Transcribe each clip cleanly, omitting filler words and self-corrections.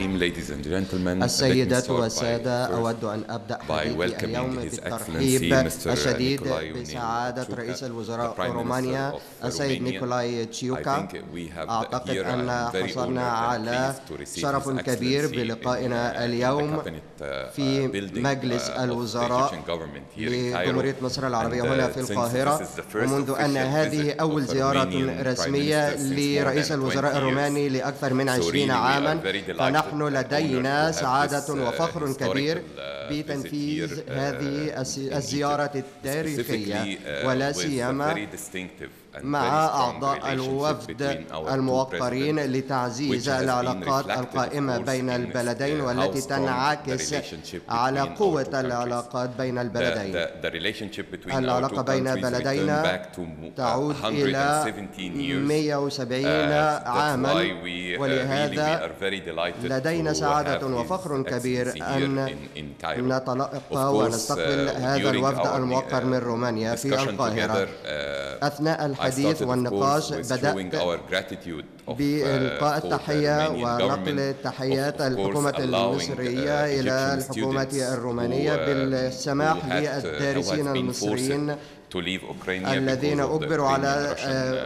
الرحيم. السيدات والسادة، أود أن أبدأ حديثي اليوم بالترحيب الشديد بسعادة رئيس الوزراء رومانيا السيد نيكولاي تشيوكا. أعتقد أن حصلنا على شرف كبير بلقائنا اليوم في مجلس الوزراء لجمهورية مصر العربية هنا في القاهرة، ومنذ أن هذه أول زيارة رسمية لرئيس الوزراء الروماني لأكثر من 20 عاما، فنحن لدينا سعادة وفخر كبير بتنفيذ هذه الزيارة التاريخية، ولا سيما مع أعضاء الوفد الموقرين لتعزيز العلاقات القائمة بين البلدين، والتي تنعكس على قوة العلاقات بين البلدين. العلاقة بين بلدينا تعود إلى 170 عاما، ولهذا لدينا سعادة وفخر كبير أن نتلقى ونستقبل هذا الوفد الموقر من رومانيا في القاهرة. أثناء الحديث والنقاش بدأت بإلقاء التحية ونقل تحيات الحكومة المصرية إلى الحكومة الرومانية بالسماح للدارسين المصريين الذين أجبروا على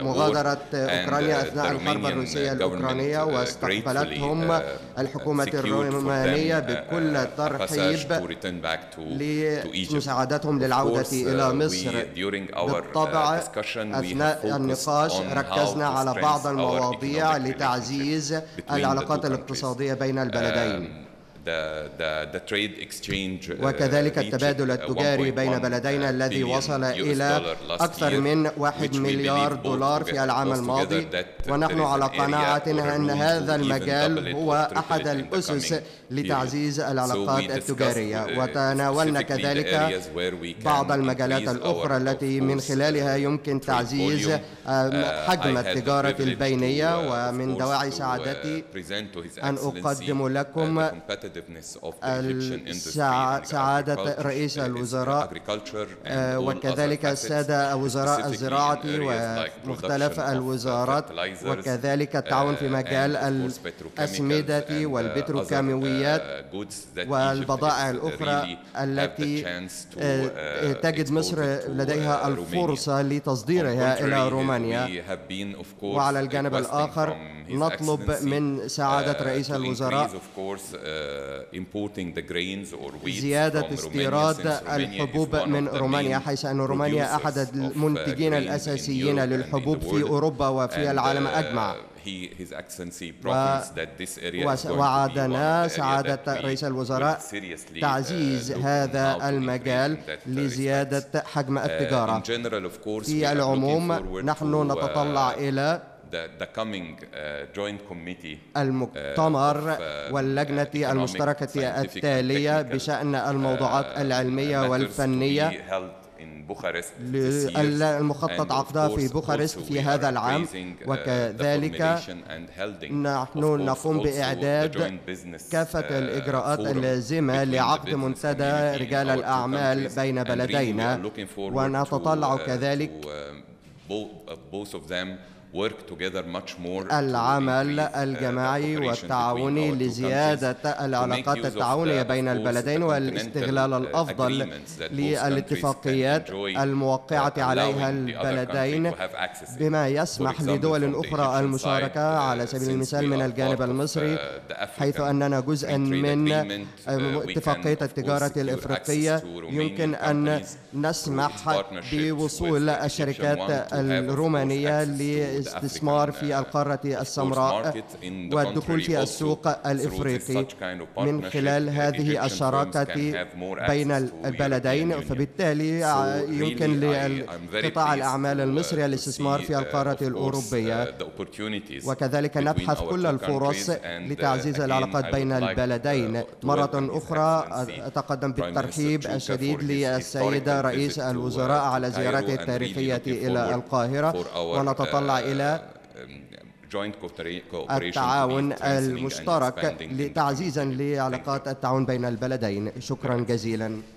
مغادرة أوكرانيا أثناء الحرب الروسية الأوكرانية، واستقبلتهم الحكومة الرومانية بكل ترحيب لمساعدتهم للعودة إلى مصر. بالطبع أثناء النقاش ركزنا على بعض المواضيع لتعزيز العلاقات الاقتصادية بين البلدين، وكذلك التبادل التجاري بين بلدينا الذي وصل إلى أكثر من 1 مليار دولار في العام الماضي، ونحن على قناعة أن هذا المجال هو أحد الأسس لتعزيز العلاقات التجارية. وتناولنا كذلك بعض المجالات الأخرى التي من خلالها يمكن تعزيز حجم التجارة البينية. ومن دواعي سعادتي أن أقدم لكم سعادة رئيس الوزراء وكذلك السادة وزراء الزراعة ومختلف الوزارات، وكذلك التعاون في مجال الأسمدة والبتروكيماويات والبضائع الأخرى التي تجد مصر لديها الفرصة لتصديرها إلى رومانيا. وعلى الجانب الآخر نطلب من سعادة رئيس الوزراء زيادة استيراد الحبوب من رومانيا، حيث أن رومانيا أحد المنتجين الأساسيين للحبوب في أوروبا وفي العالم أجمع. وعدنا سعادة رئيس الوزراء تعزيز هذا المجال لزيادة حجم التجارة. في العموم نحن نتطلع إلى المؤتمر واللجنة المشتركة التالية بشأن الموضوعات العلمية والفنية المخطط عقدها في بوخارست في هذا العام، وكذلك نحن نقوم بإعداد كافة الإجراءات اللازمة لعقد منتدى رجال الأعمال بين بلدينا، ونتطلع كذلك العمل الجماعي والتعاوني لزيادة العلاقات التعاونية بين البلدين والاستغلال الأفضل للاتفاقيات الموقعة عليها البلدين، بما يسمح لدول أخرى المشاركة على سبيل المثال من الجانب المصري، حيث أننا جزءا من اتفاقية التجارة الإفريقية يمكن أن نسمح بوصول الشركات الرومانية استثمار في القارة السمراء والدخول في السوق الإفريقي من خلال هذه الشراكة بين البلدين. فبالتالي يمكن لقطاع الأعمال المصري الاستثمار في القارة الأوروبية، وكذلك نبحث كل الفرص لتعزيز العلاقات بين البلدين. مرة أخرى أتقدم بالترحيب الشديد للسيدة رئيس الوزراء على زيارته التاريخية إلى القاهرة، ونتطلع إلى التعاون المشترك لتعزيزا لعلاقات التعاون بين البلدين. شكرا جزيلا.